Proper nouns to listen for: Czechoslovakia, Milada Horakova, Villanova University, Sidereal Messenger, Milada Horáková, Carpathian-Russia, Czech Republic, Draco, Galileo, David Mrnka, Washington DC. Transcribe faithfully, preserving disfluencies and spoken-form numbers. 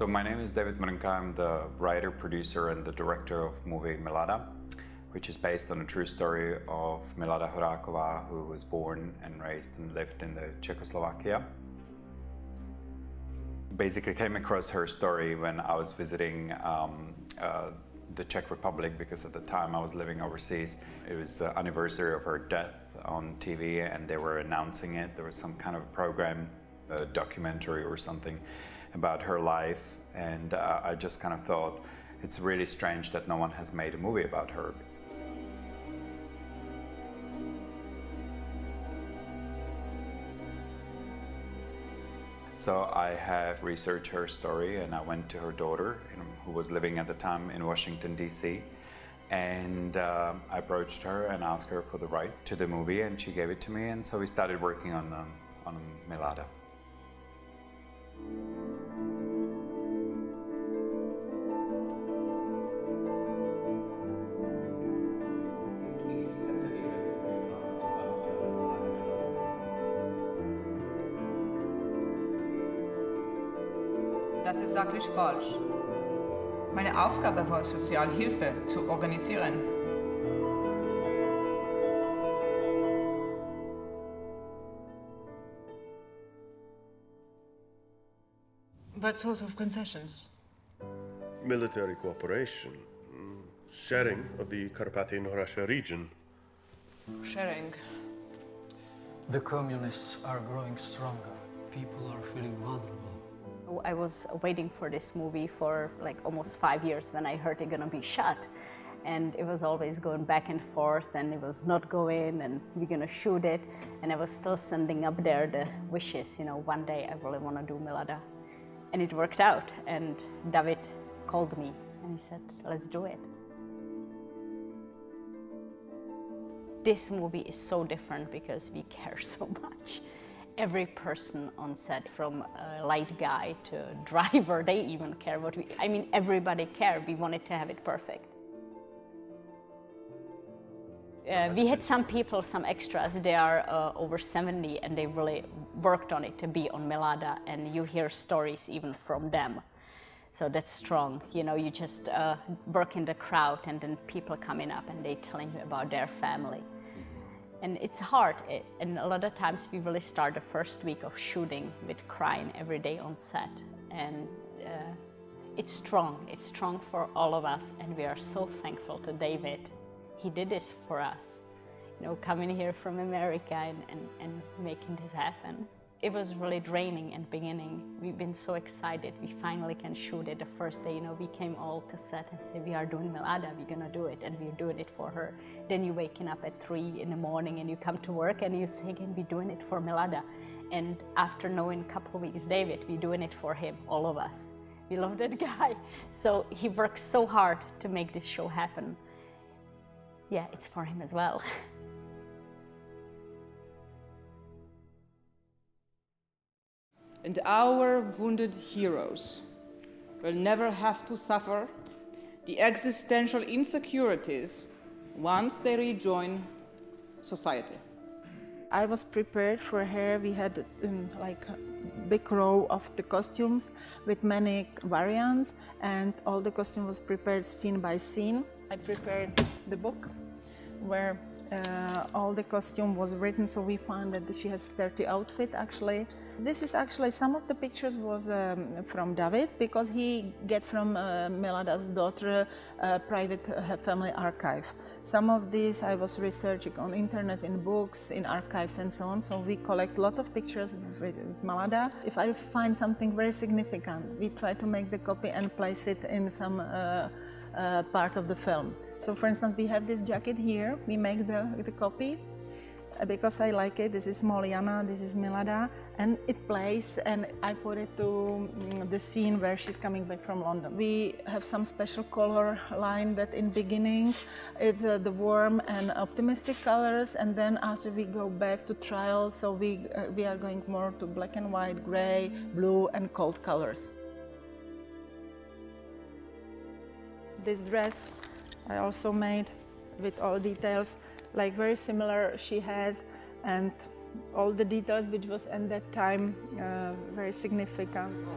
So my name is David Mrnka. I'm the writer, producer and the director of movie Milada, which is based on a true story of Milada Horakova, who was born and raised and lived in the Czechoslovakia. Basically came across her story when I was visiting um, uh, the Czech Republic, because at the time I was living overseas. It was the anniversary of her death on T V and they were announcing it. There was some kind of program, a documentary or something about her life, and uh, I just kind of thought it's really strange that no one has made a movie about her. So I have researched her story and I went to her daughter, who was living at the time in Washington D C, and uh, I approached her and asked her for the right to the movie, and she gave it to me, and so we started working on, um, on Milada. Das ist sachlich falsch. Meine Aufgabe war, Sozialhilfe zu organisieren. What sort of concessions? Military cooperation, sharing of the Carpathian-Russia region. Sharing. The communists are growing stronger. People are feeling vulnerable. I was waiting for this movie for like almost five years when I heard it gonna be shot, and it was always going back and forth, and it was not going, and we're gonna shoot it, and I was still sending up there the wishes, you know, one day I really want to do Milada, and it worked out. And David called me and he said, let's do it. This movie is so different because we care so much. Every person on set, from a light guy to a driver, they even care what we... I mean, everybody cared. We wanted to have it perfect. Uh, we had some people, some extras, they are uh, over seventy, and they really worked on it to be on Milada, and you hear stories even from them. So that's strong. You know, you just uh, work in the crowd, and then people coming up and they telling you about their family. And it's hard, it, and a lot of times we really start the first week of shooting with crying every day on set. And uh, it's strong, it's strong for all of us, and we are so thankful to David. He did this for us, you know, coming here from America and, and, and making this happen. It was really draining at the beginning. We've been so excited, we finally can shoot it the first day. You know, we came all to set and said, we are doing Milada, we're gonna do it, and we're doing it for her. Then you're waking up at three in the morning and you come to work and you say, again, we're doing it for Milada. And after knowing a couple of weeks David, we're doing it for him, all of us. We love that guy. So he works so hard to make this show happen. Yeah, it's for him as well. And our wounded heroes will never have to suffer the existential insecurities once they rejoin society. I was prepared for her. We had um, like a big row of the costumes with many variants, and all the costume was prepared scene by scene. I prepared the book where Uh, all the costume was written, so we found that she has thirty outfits actually. This is actually, some of the pictures was um, from David, because he get from uh, Milada's daughter uh, private uh, family archive. Some of these I was researching on internet, in books, in archives and so on, so we collect a lot of pictures with Milada. If I find something very significant, we try to make the copy and place it in some uh, Uh, part of the film. So for instance, we have this jacket here, we make the, the copy uh, because I like it. This is Moliana, this is Milada, and it plays, and I put it to um, the scene where she's coming back from London. We have some special color line that in beginning it's uh, the warm and optimistic colors, and then after we go back to trial, so we, uh, we are going more to black and white, grey, blue and cold colors. This dress I also made with all details, like very similar she has, and all the details which was at that time uh, very significant.